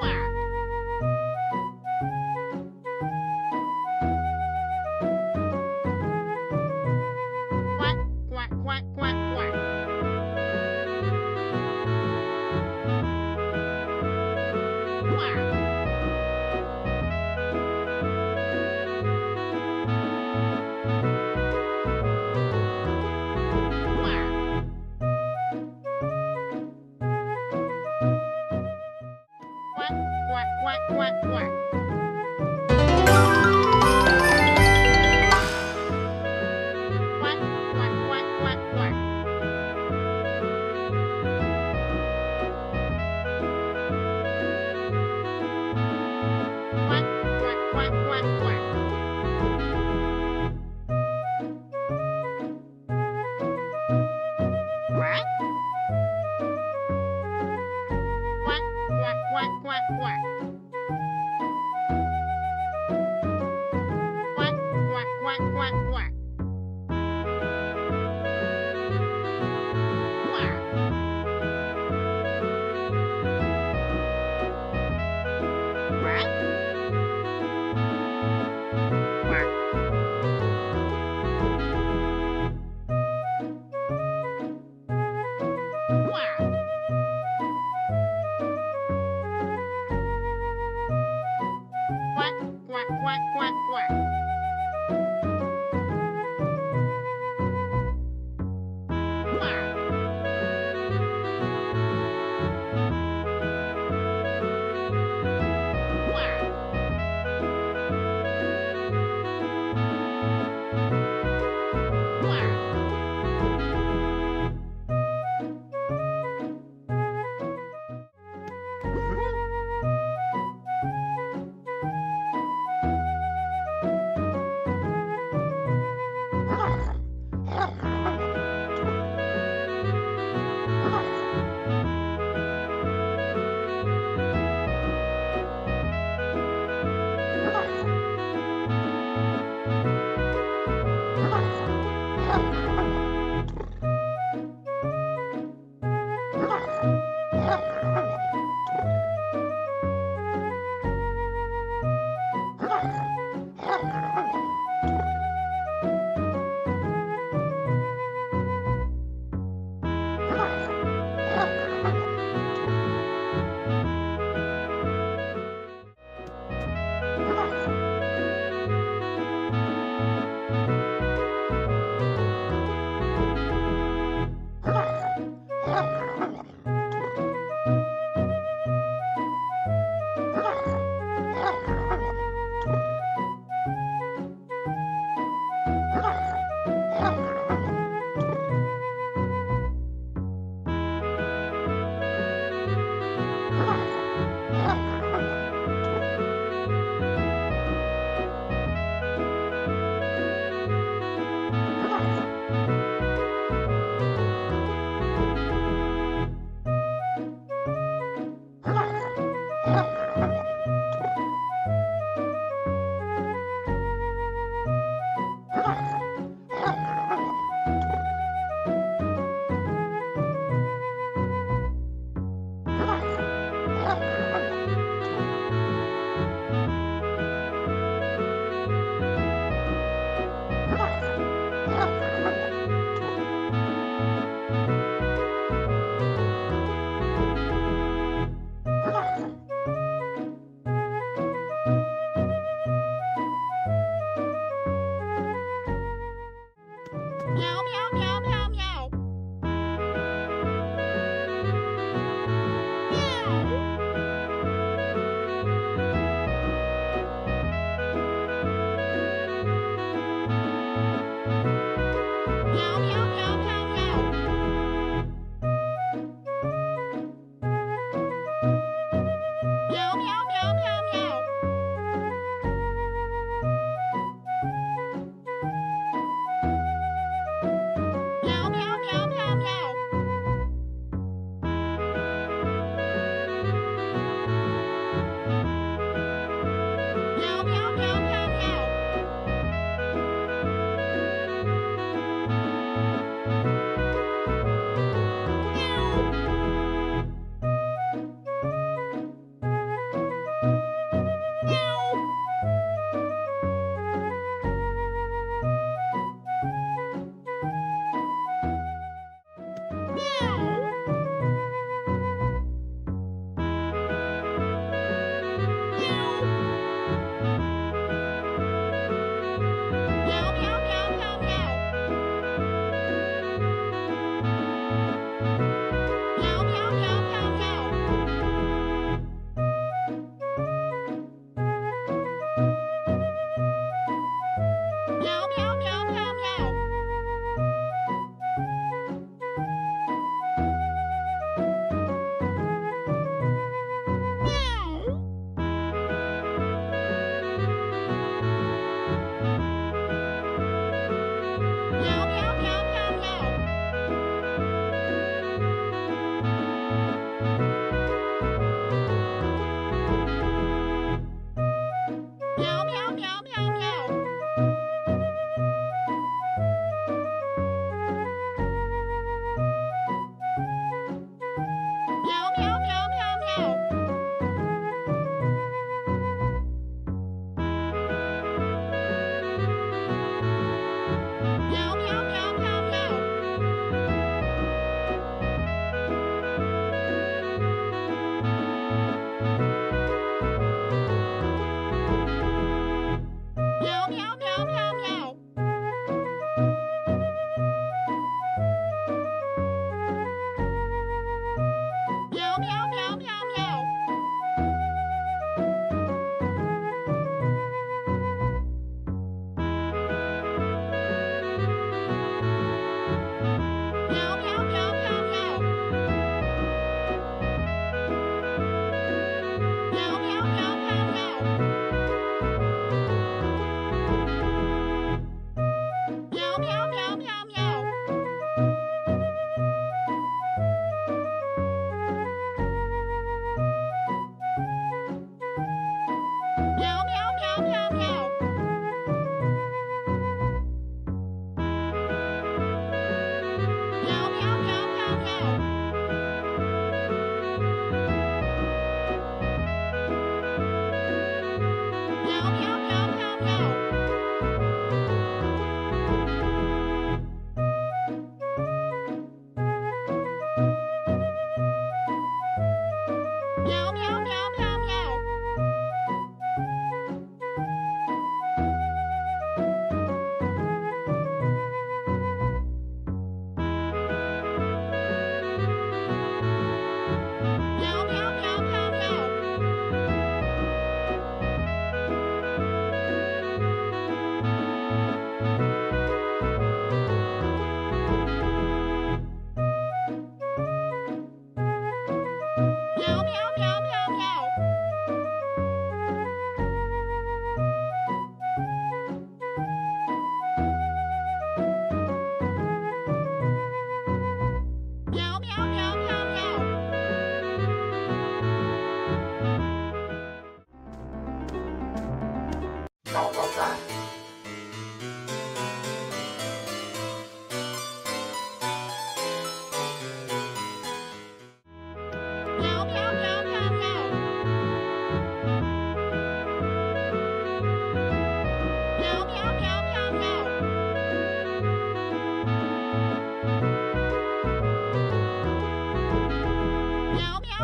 Wow.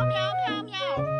meow, meow, meow, meow.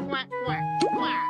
quack, quack, quack.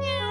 Yeah.